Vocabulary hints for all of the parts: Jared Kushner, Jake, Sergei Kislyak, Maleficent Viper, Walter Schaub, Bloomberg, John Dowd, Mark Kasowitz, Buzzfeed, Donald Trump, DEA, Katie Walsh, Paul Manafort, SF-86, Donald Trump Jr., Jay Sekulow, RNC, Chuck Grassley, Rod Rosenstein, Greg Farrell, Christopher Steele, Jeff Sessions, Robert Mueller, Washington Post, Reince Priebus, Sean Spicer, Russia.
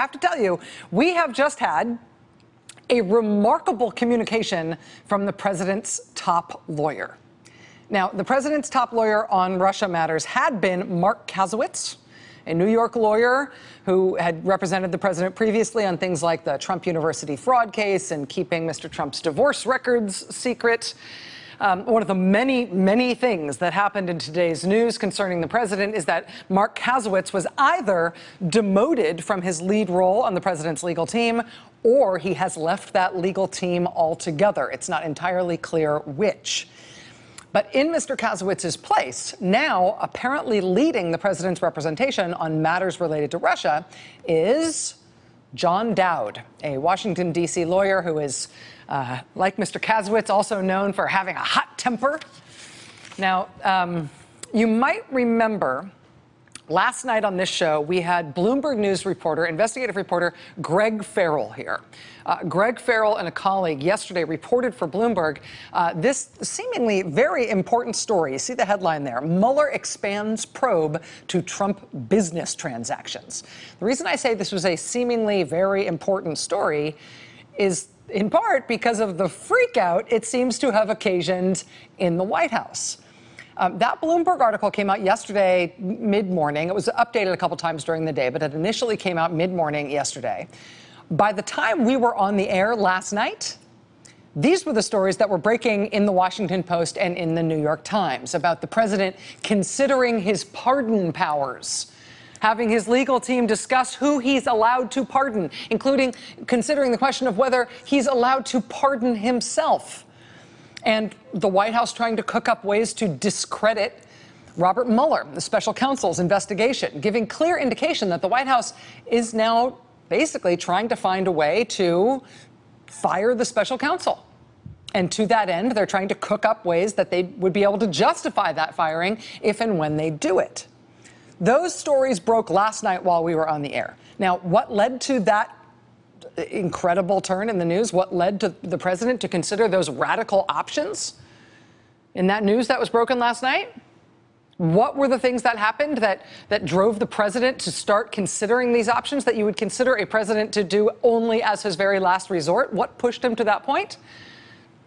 have to tell you, we have just had a remarkable communication from the president's top lawyer. Now, the president's top lawyer on Russia matters had been Mark Kasowitz, a New York lawyer who had represented the president previously on things like the Trump University fraud case and keeping Mr. Trump's divorce records secret. One of the many, many things that happened in today's news concerning the president is that Mark Kasowitz was either demoted from his lead role on the president's legal team, or he has left that legal team altogether. It's not entirely clear which. But in Mr. Kasowitz's place, now apparently leading the president's representation on matters related to Russia, is John Dowd, a Washington, D.C. lawyer who is, like Mr. Kasowitz, also known for having a hot temper. Now, you might remember last night on this show, we had Bloomberg News reporter, investigative reporter Greg Farrell here. Greg Farrell and a colleague yesterday reported for Bloomberg this seemingly very important story. You see the headline there, Mueller expands probe to Trump business transactions. The reason I say this was a seemingly very important story is in part because of the freakout it seems to have occasioned in the White House. That Bloomberg article came out yesterday mid-morning. It was updated a couple times during the day, but it initially came out mid-morning yesterday. By the time we were on the air last night, these were the stories that were breaking in the Washington Post and in the New York Times about the president considering his pardon powers, having his legal team discuss who he's allowed to pardon, including considering the question of whether he's allowed to pardon himself, and the White House trying to cook up ways to discredit Robert Mueller, the special counsel's investigation, giving clear indication that the White House is now basically trying to find a way to fire the special counsel. And to that end, they're trying to cook up ways that they would be able to justify that firing if and when they do it. Those stories broke last night while we were on the air. Now, what led to that incredible turn in the news? What led to the president to consider those radical options in that news that was broken last night? What were the things that happened that drove the president to start considering these options that you would consider a president to do only as his very last resort? What pushed him to that point?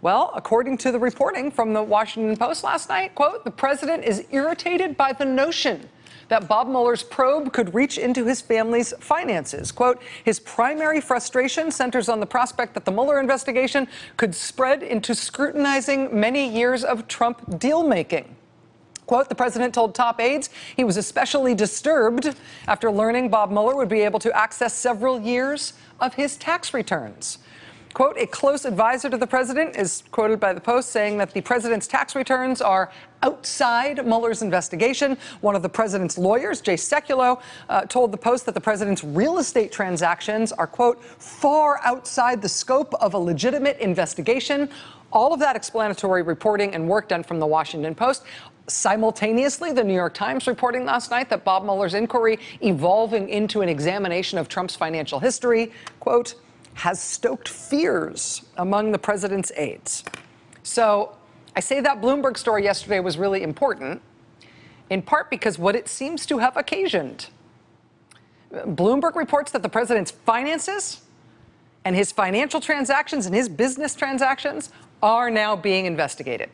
Well, according to the reporting from the Washington Post last night, quote, the president is irritated by the notion that Bob Mueller's probe could reach into his family's finances. Quote, his primary frustration centers on the prospect that the Mueller investigation could spread into scrutinizing many years of Trump deal-making. Quote, the president told top aides he was especially disturbed after learning Bob Mueller would be able to access several years of his tax returns. Quote, a close advisor to the president is quoted by the Post saying that the president's tax returns are outside Mueller's investigation. One of the president's lawyers, Jay Sekulow, told the Post that the president's real estate transactions are, quote, far outside the scope of a legitimate investigation. All of that explanatory reporting and work done from the Washington Post. Simultaneously, the New York Times reporting last night that Bob Mueller's inquiry evolving into an examination of Trump's financial history, quote, has stoked fears among the president's aides. So I say that Bloomberg story yesterday was really important, in part because what it seems to have occasioned. Bloomberg reports that the president's finances and his financial transactions and his business transactions are now being investigated.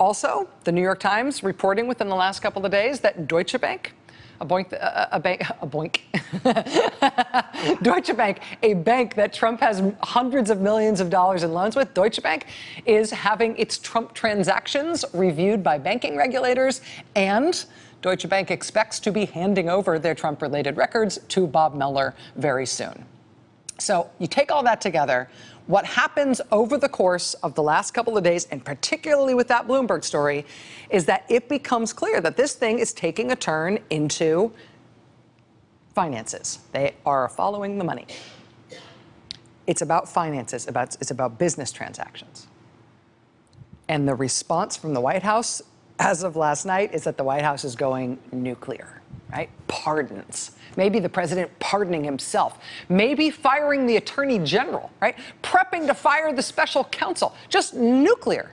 Also, the New York Times reporting within the last couple of days that Deutsche Bank, Deutsche Bank, a bank that Trump has hundreds of millions of dollars in loans with, Deutsche Bank is having its Trump transactions reviewed by banking regulators, and Deutsche Bank expects to be handing over their Trump-related records to Bob Mueller very soon. So you take all that together, what happens over the course of the last couple of days, and particularly with that Bloomberg story, is that it becomes clear that this thing is taking a turn into finances. They are following the money. It's about finances, it's about business transactions. And the response from the White House as of last night is that the White House is going nuclear, right? Pardons. Maybe the president pardoning himself, maybe firing the attorney general, right? Prepping to fire the special counsel, just nuclear.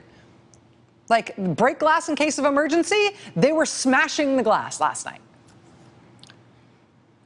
Like break glass in case of emergency, they were smashing the glass last night.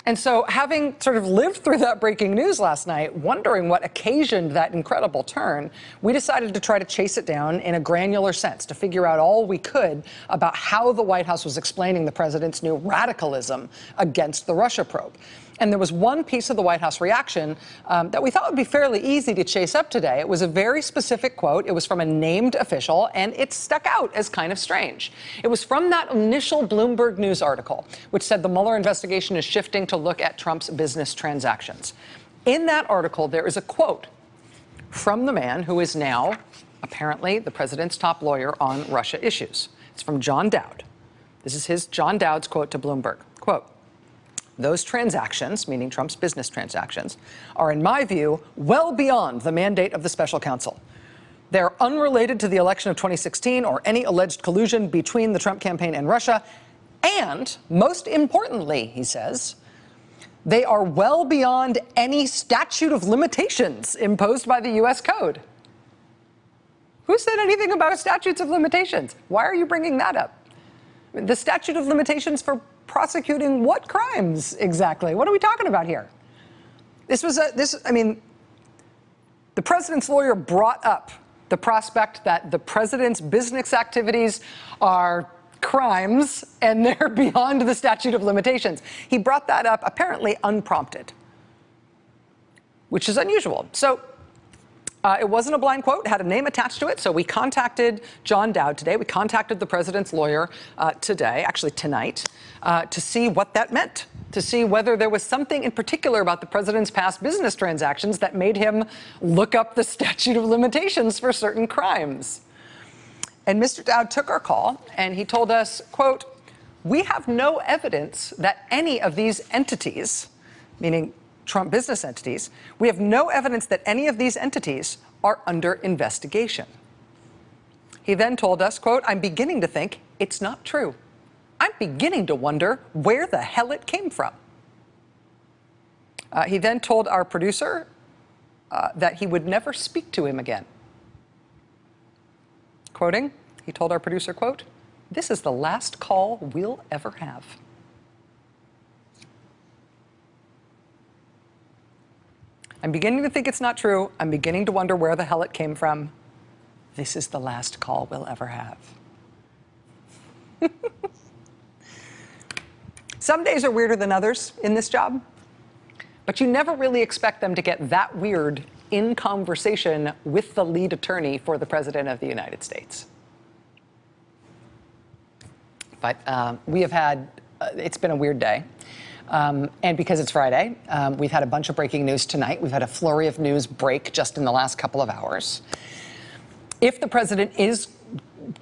And so having sort of lived through that breaking news last night, wondering what occasioned that incredible turn, we decided to try to chase it down in a granular sense, to figure out all we could about how the White House was explaining the president's new radicalism against the Russia probe. And there was one piece of the White House reaction that we thought would be fairly easy to chase up today. It was a very specific quote. It was from a named official, and it stuck out as kind of strange. It was from that initial Bloomberg News article, which said the Mueller investigation is shifting to look at Trump's business transactions. In that article, there is a quote from the man who is now, apparently, the president's top lawyer on Russia issues. It's from John Dowd. This is his, John Dowd's quote to Bloomberg. Quote, "Those transactions," meaning Trump's business transactions, "are, in my view, well beyond the mandate of the special counsel. They're unrelated to the election of 2016 or any alleged collusion between the Trump campaign and Russia. And most importantly," he says, "they are well beyond any statute of limitations imposed by the U.S. Code." Who said anything about statutes of limitations? Why are you bringing that up? The statute of limitations for prosecuting what crimes exactly? What are we talking about here? The president's lawyer brought up the prospect that the president's business activities are crimes and they're beyond the statute of limitations. He brought that up apparently unprompted, which is unusual. So it wasn't a blind quote, it had a name attached to it. So we contacted John Dowd today. We contacted the president's lawyer today, actually tonight, to see what that meant, to see whether there was something in particular about the president's past business transactions that made him look up the statute of limitations for certain crimes. And Mr. Dowd took our call and he told us, quote, "We have no evidence that any of these entities," meaning Trump business entities, "we have no evidence that any of these entities are under investigation." He then told us, quote, "I'm beginning to think it's not true. I'm beginning to wonder where the hell it came from." He then told our producer that he would never speak to him again. Quoting, he told our producer, quote, "This is the last call we'll ever have." I'm beginning to think it's not true. I'm beginning to wonder where the hell it came from. This is the last call we'll ever have. Some days are weirder than others in this job, but you never really expect them to get that weird in conversation with the lead attorney for the President of the United States. But we have had, it's been a weird day. And because it's Friday, we've had a bunch of breaking news tonight. We've had a flurry of news break just in the last couple of hours. If the president is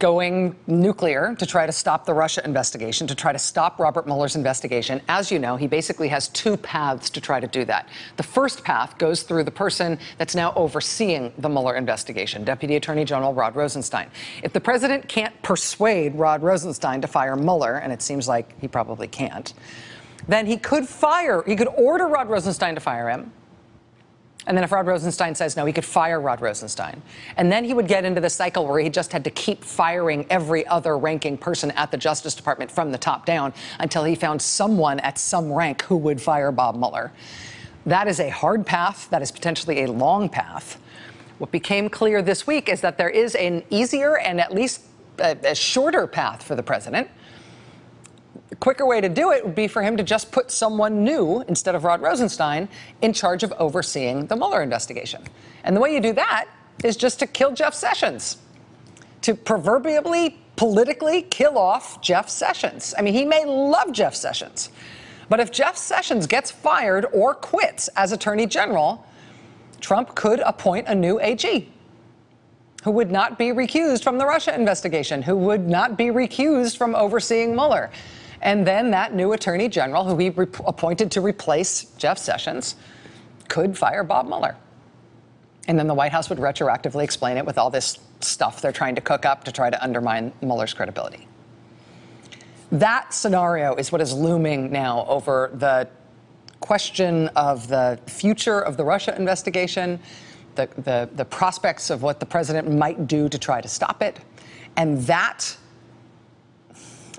going nuclear to try to stop the Russia investigation, to try to stop Robert Mueller's investigation, as you know, he basically has two paths to try to do that. The first path goes through the person that's now overseeing the Mueller investigation, Deputy Attorney General Rod Rosenstein. If the president can't persuade Rod Rosenstein to fire Mueller, and it seems like he probably can't, then he could order Rod Rosenstein to fire him. And then if Rod Rosenstein says no, he could fire Rod Rosenstein. And then he would get into the cycle where he just had to keep firing every other ranking person at the Justice Department from the top down until he found someone at some rank who would fire Bob Mueller. That is a hard path. That is potentially a long path. What became clear this week is that there is an easier and at least a shorter path for the president. The quicker way to do it would be for him to just put someone new, instead of Rod Rosenstein, in charge of overseeing the Mueller investigation. And the way you do that is just to kill Jeff Sessions, to proverbially, politically kill off Jeff Sessions. I mean, he may love Jeff Sessions, but if Jeff Sessions gets fired or quits as Attorney General, Trump could appoint a new AG who would not be recused from the Russia investigation, who would not be recused from overseeing Mueller. And then that new attorney general, who he appointed to replace Jeff Sessions, could fire Bob Mueller. And then the White House would retroactively explain it with all this stuff they're trying to cook up to try to undermine Mueller's credibility. That scenario is what is looming now over the question of the future of the Russia investigation, the prospects of what the president might do to try to stop it. And that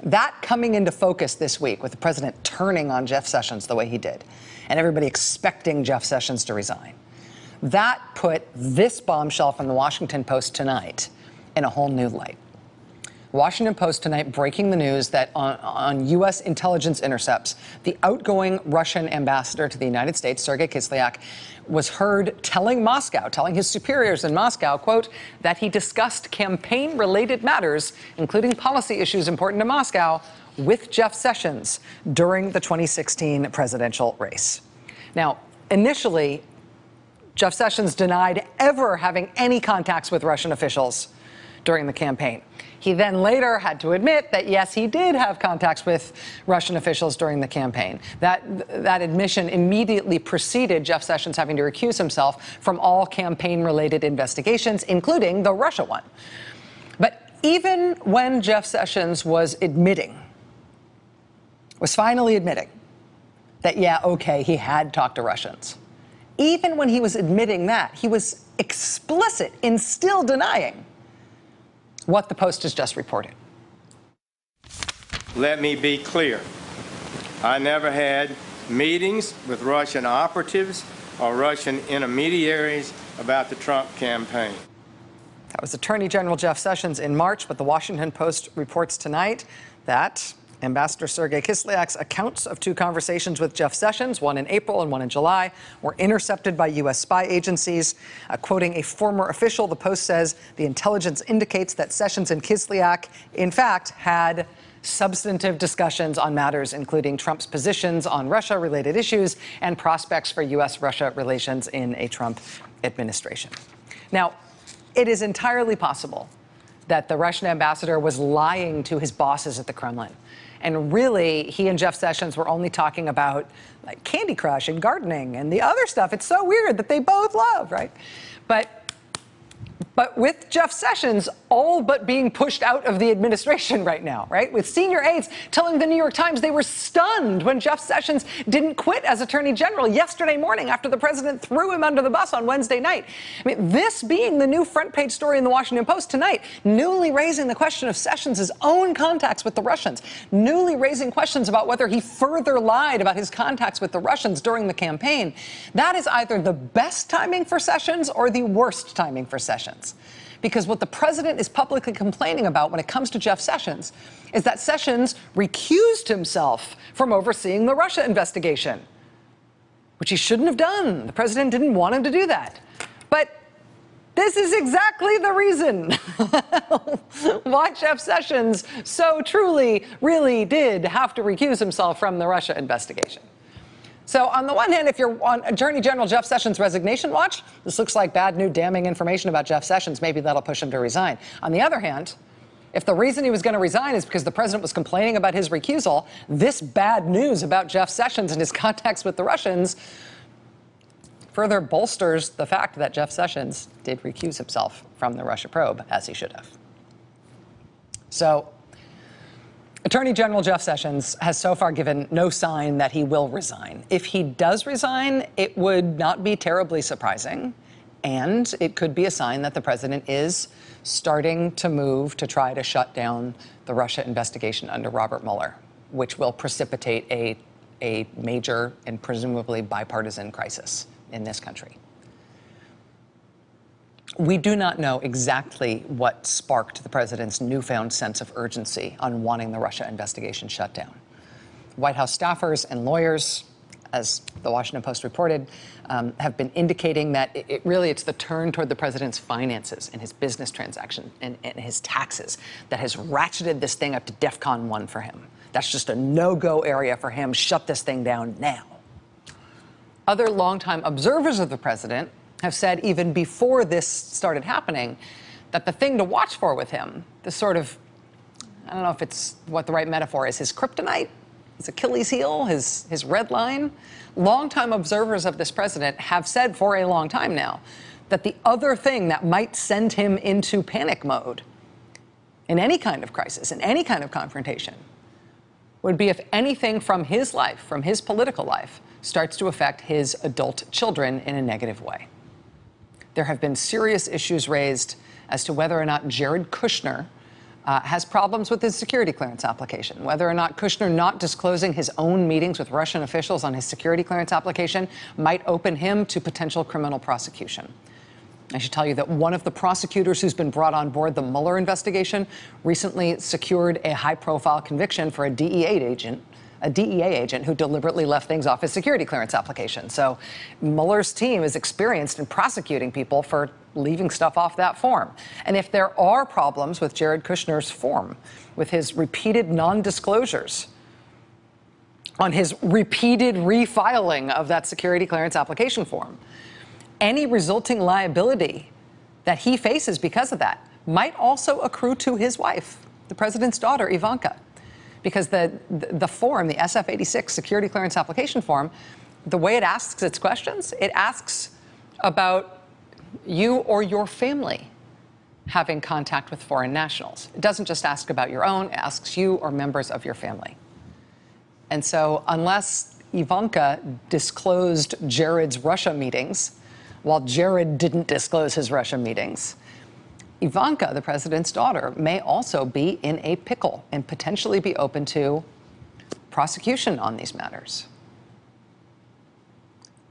That coming into focus this week with the president turning on Jeff Sessions the way he did and everybody expecting Jeff Sessions to resign, that put this bombshell from the Washington Post tonight in a whole new light. Washington Post tonight breaking the news that on U.S. intelligence intercepts, the outgoing Russian ambassador to the United States, Sergei Kislyak, was heard telling Moscow, telling his superiors in Moscow, quote, that he discussed campaign-related matters, including policy issues important to Moscow, with Jeff Sessions during the 2016 presidential race. Now, initially, Jeff Sessions denied ever having any contacts with Russian officials during the campaign. He then later had to admit that, yes, he did have contacts with Russian officials during the campaign. That admission immediately preceded Jeff Sessions having to recuse himself from all campaign-related investigations, including the Russia one. But even when Jeff Sessions was finally admitting that, yeah, okay, he had talked to Russians, even when he was admitting that, he was explicit in still denying what the Post has just reported. Let me be clear. I never had meetings with Russian operatives or Russian intermediaries about the Trump campaign. That was Attorney General Jeff Sessions in March, but the Washington Post reports tonight that Ambassador Sergei Kislyak's accounts of two conversations with Jeff Sessions, one in April and one in July, were intercepted by U.S. spy agencies. Quoting a former official, the Post says the intelligence indicates that Sessions and Kislyak, in fact, had substantive discussions on matters including Trump's positions on Russia-related issues and prospects for U.S.-Russia relations in a Trump administration. Now, it is entirely possible that the Russian ambassador was lying to his bosses at the Kremlin. And really, he and Jeff Sessions were only talking about, like, Candy Crush and gardening and the other stuff. It's so weird that they both love, right? But with Jeff Sessions all but being pushed out of the administration right now, right? With senior aides telling the New York Times they were stunned when Jeff Sessions didn't quit as Attorney General yesterday morning after the president threw him under the bus on Wednesday night. I mean, this being the new front page story in the Washington Post tonight, newly raising the question of Sessions' own contacts with the Russians, newly raising questions about whether he further lied about his contacts with the Russians during the campaign. That is either the best timing for Sessions or the worst timing for Sessions. Because what the president is publicly complaining about when it comes to Jeff Sessions is that Sessions recused himself from overseeing the Russia investigation, which he shouldn't have done. The president didn't want him to do that. But this is exactly the reason why Jeff Sessions so truly, really did have to recuse himself from the Russia investigation. So on the one hand, if you're on Attorney General Jeff Sessions' resignation watch, this looks like bad new damning information about Jeff Sessions. Maybe that'll push him to resign. On the other hand, if the reason he was going to resign is because the president was complaining about his recusal, this bad news about Jeff Sessions and his contacts with the Russians further bolsters the fact that Jeff Sessions did recuse himself from the Russia probe, as he should have. So Attorney General Jeff Sessions has so far given no sign that he will resign. If he does resign, it would not be terribly surprising, and it could be a sign that the president is starting to move to try to shut down the Russia investigation under Robert Mueller, which will precipitate a major and presumably bipartisan crisis in this country. We do not know exactly what sparked the president's newfound sense of urgency on wanting the Russia investigation shut down. White House staffers and lawyers, as the Washington Post reported, have been indicating that it's the turn toward the president's finances and his business transaction and his taxes that has ratcheted this thing up to DEFCON 1 for him. That's just a no-go area for him. Shut this thing down now. Other longtime observers of the president have said even before this started happening that the thing to watch for with him, this sort of, I don't know if it's what the right metaphor is, his kryptonite, his Achilles heel, his red line. Longtime observers of this president have said for a long time now that the other thing that might send him into panic mode in any kind of crisis, in any kind of confrontation, would be if anything from his life, from his political life, starts to affect his adult children in a negative way. There have been serious issues raised as to whether or not Jared Kushner has problems with his security clearance application. Whether or not Kushner not disclosing his own meetings with Russian officials on his security clearance application might open him to potential criminal prosecution. I should tell you that one of the prosecutors who's been brought on board the Mueller investigation recently secured a high-profile conviction for a DEA agent who deliberately left things off his security clearance application. So Mueller's team is experienced in prosecuting people for leaving stuff off that form. And if there are problems with Jared Kushner's form, with his repeated non-disclosures on his repeated refiling of that security clearance application form, any resulting liability that he faces because of that might also accrue to his wife, the president's daughter, Ivanka. Because the form, the SF-86 security clearance application form, the way it asks its questions, it asks about you or your family having contact with foreign nationals. It doesn't just ask about your own, it asks you or members of your family. And so unless Ivanka disclosed Jared's Russia meetings, while Jared didn't disclose his Russia meetings, Ivanka, the president's daughter, may also be in a pickle and potentially be open to prosecution on these matters.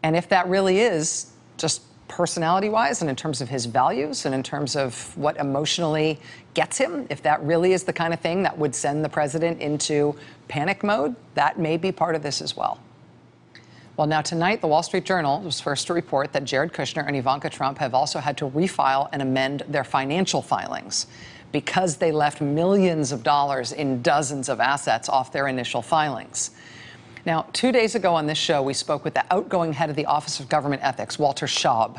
And if that really is just personality-wise and in terms of his values and in terms of what emotionally gets him, if that really is the kind of thing that would send the president into panic mode, that may be part of this as well. Well, now tonight, the Wall Street Journal was first to report that Jared Kushner and Ivanka Trump have also had to refile and amend their financial filings because they left millions of dollars in dozens of assets off their initial filings. Now, 2 days ago on this show, we spoke with the outgoing head of the Office of Government Ethics, Walter Schaub,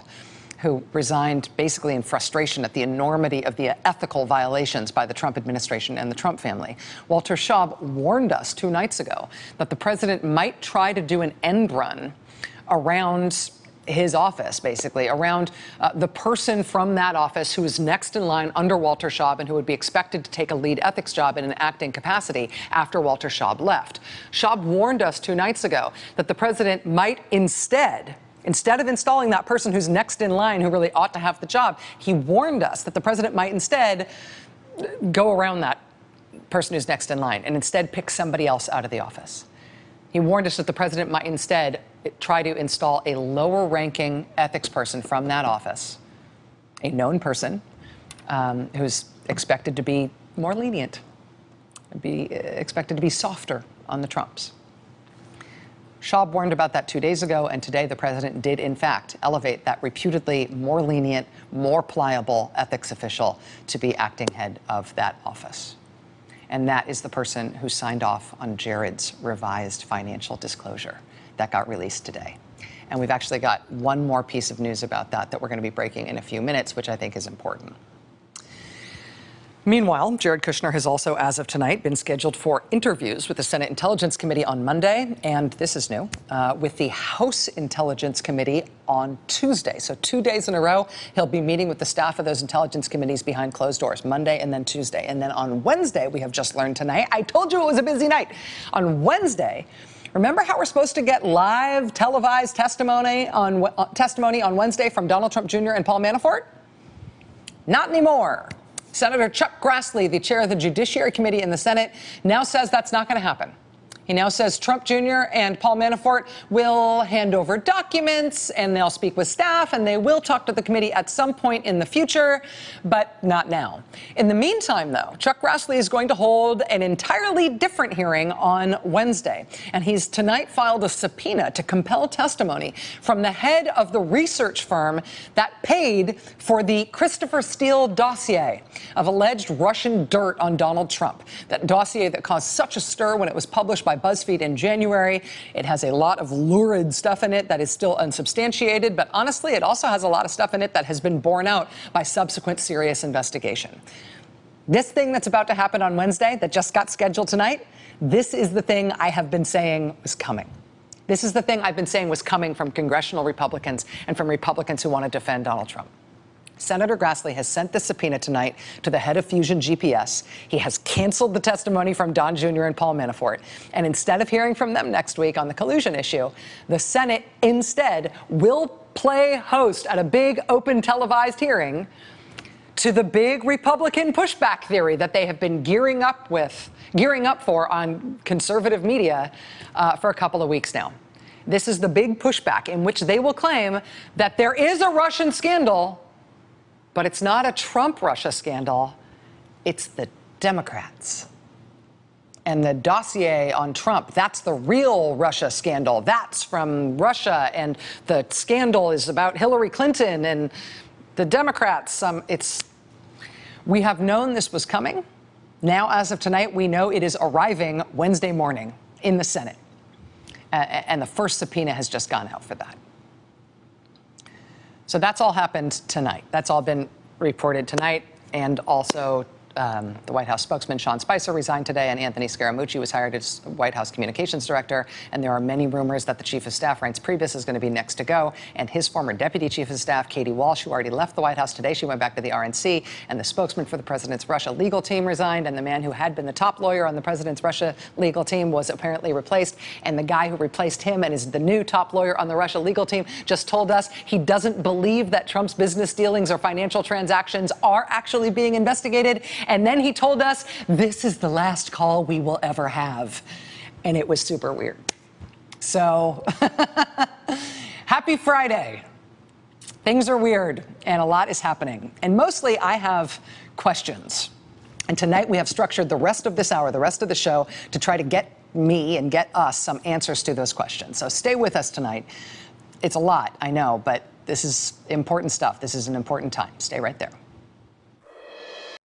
who resigned basically in frustration at the enormity of the ethical violations by the Trump administration and the Trump family. Walter Schaub warned us 2 nights ago that the president might try to do an end run around his office, basically, around the person from that office who is next in line under Walter Schaub and who would be expected to take a lead ethics job in an acting capacity after Walter Schaub left. Schaub warned us 2 nights ago that the president might instead of installing that person who's next in line who really ought to have the job, he warned us that the president might instead go around that person who's next in line and instead pick somebody else out of the office. He warned us that the president might instead try to install a lower-ranking ethics person from that office, a known person who's expected to be more lenient, be expected to be softer on the Trumps. Schaub warned about that 2 days ago, and today the president did, in fact, elevate that reputedly more lenient, more pliable ethics official to be acting head of that office. And that is the person who signed off on Jared's revised financial disclosure that got released today. And we've actually got one more piece of news about that we're going to be breaking in a few minutes, which I think is important. Meanwhile, Jared Kushner has also, as of tonight, been scheduled for interviews with the Senate Intelligence Committee on Monday, and this is new, with the House Intelligence Committee on Tuesday. So 2 days in a row, he'll be meeting with the staff of those intelligence committees behind closed doors, Monday and then Tuesday. And then on Wednesday, we have just learned tonight, I told you it was a busy night. On Wednesday, remember how we're supposed to get live televised testimony on Wednesday from Donald Trump Jr. and Paul Manafort? Not anymore. Senator Chuck Grassley, the chair of the Judiciary Committee in the Senate, now says that's not going to happen. He now says Trump Jr. and Paul Manafort will hand over documents, and they'll speak with staff, and they will talk to the committee at some point in the future, but not now. In the meantime, though, Chuck Grassley is going to hold an entirely different hearing on Wednesday, and he's tonight filed a subpoena to compel testimony from the head of the research firm that paid for the Christopher Steele dossier of alleged Russian dirt on Donald Trump, that dossier that caused such a stir when it was published by Buzzfeed in January. It has a lot of lurid stuff in it that is still unsubstantiated, but honestly, it also has a lot of stuff in it that has been borne out by subsequent serious investigation. This thing that's about to happen on Wednesday that just got scheduled tonight, this is the thing I have been saying was coming. This is the thing I've been saying was coming from congressional Republicans and from Republicans who want to defend Donald Trump. Senator Grassley has sent the subpoena tonight to the head of Fusion GPS. He has canceled the testimony from Don Jr. and Paul Manafort. And instead of hearing from them next week on the collusion issue, the Senate instead will play host at a big open televised hearing to the big Republican pushback theory that they have been gearing up for on conservative media for a couple of weeks now. This is the big pushback in which they will claim that there is a Russian scandal, but it's not a Trump-Russia scandal. It's the Democrats. And the dossier on Trump, that's the real Russia scandal. That's from Russia, and the scandal is about Hillary Clinton and the Democrats. We have known this was coming. Now, as of tonight, we know it is arriving Wednesday morning in the Senate. And the first subpoena has just gone out for that. So that's all happened tonight. That's all been reported tonight. And also, the White House spokesman, Sean Spicer, resigned today, and Anthony Scaramucci was hired as White House communications director. And there are many rumors that the chief of staff, Reince Priebus, is going to be next to go. And his former deputy chief of staff, Katie Walsh, who already left the White House today, she went back to the RNC. And the spokesman for the president's Russia legal team resigned. And the man who had been the top lawyer on the president's Russia legal team was apparently replaced. And the guy who replaced him and is the new top lawyer on the Russia legal team just told us he doesn't believe that Trump's business dealings or financial transactions are actually being investigated. And then he told us, this is the last call we will ever have. And it was super weird. So, happy Friday. Things are weird, and a lot is happening. And mostly, I have questions. And tonight, we have structured the rest of this hour, the rest of the show, to try to get me and get us some answers to those questions. So stay with us tonight. It's a lot, I know, but this is important stuff. This is an important time. Stay right there.